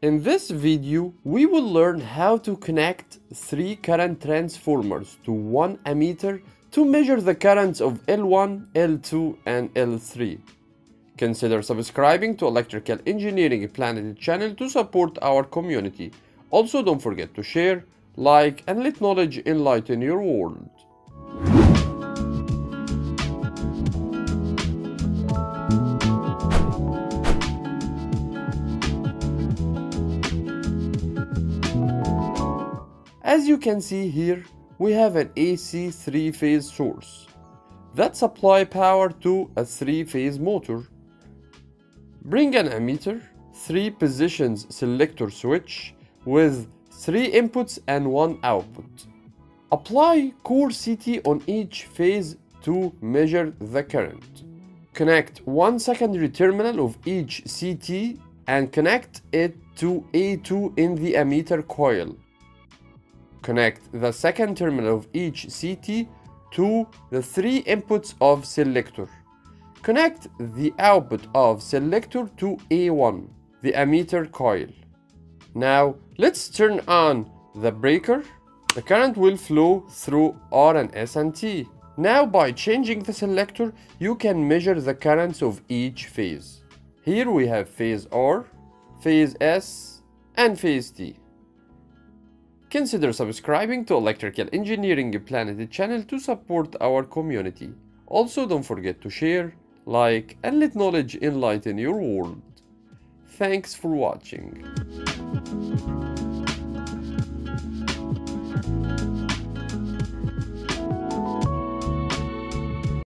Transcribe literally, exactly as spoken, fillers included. In this video, we will learn how to connect three current transformers to one ammeter to measure the currents of L one, L two, and L three. Consider subscribing to Electrical Engineering Planet channel to support our community. Also, don't forget to share, like, and let knowledge enlighten your world. As you can see here, we have an A C three-phase source that supply power to a three-phase motor. Bring an ammeter, three positions selector switch with three inputs and one output. Apply core C T on each phase to measure the current. Connect one secondary terminal of each C T and connect it to A two in the ammeter coil. Connect the second terminal of each C T to the three inputs of selector. Connect the output of selector to A one, the ammeter coil. Now let's turn on the breaker. The current will flow through R and S and T. Now by changing the selector, you can measure the currents of each phase. Here we have phase R, phase S, and phase T. Consider subscribing to Electrical Engineering Planet channel to support our community. Also, don't forget to share, like, and let knowledge enlighten your world. Thanks for watching.